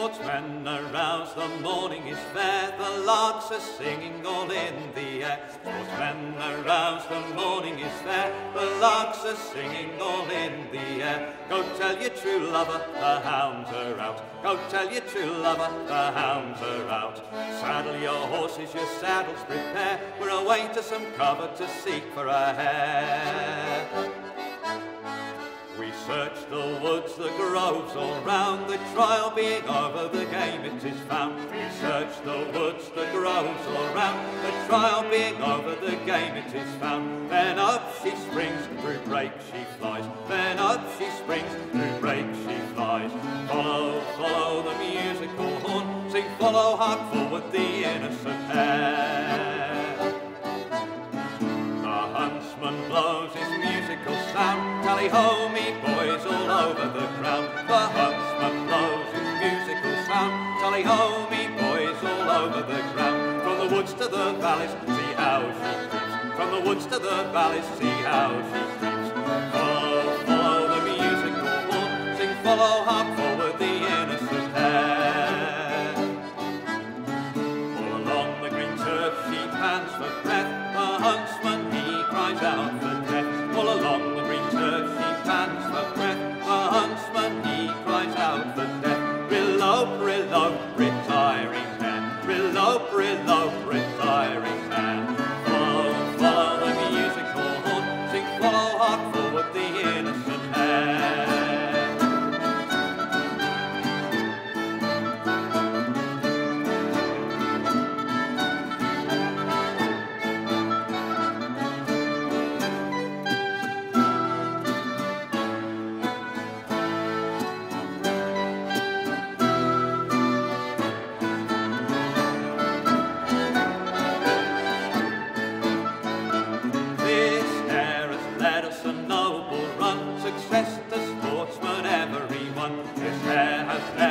sportsmen arouse, the morning is fair, the larks are singing all in the air. Sportsmen arouse, the morning is fair, the larks are singing all in the air. Go tell your true lover the hounds are out, go tell your true lover the hounds are out. Saddle your horses, your saddles prepare, we're away to some cover to seek for a hare. We search the woods, the groves all round, the trial being over, the game it is found. We search the woods, the groves all round, the trial being over, the game it is found. Then up she springs, through brake she flies, then up she springs, through brake she flies. Follow, follow the musical horn, sing follow hard forward the innocent hare. The huntsman blows his musical sound, tally ho me boys all over the ground. The huntsman blows his musical sound, tally ho me boys all over the ground. From the woods to the valleys, see how she creeps, from the woods to the valleys, see how she creeps. Follow, follow the musical horn, sing follow hard forward the innocent hare. All along the green turf she pants for breath, the huntsman he cries out for death. All along the green turf she pants for breath, the huntsman he cries out for death. Relope, relope, retiring man, relope, relope, retiring man. Follow, follow the musical horn, sing follow hard forward the innocent hare. Success to sportsmen, everyone. This hare has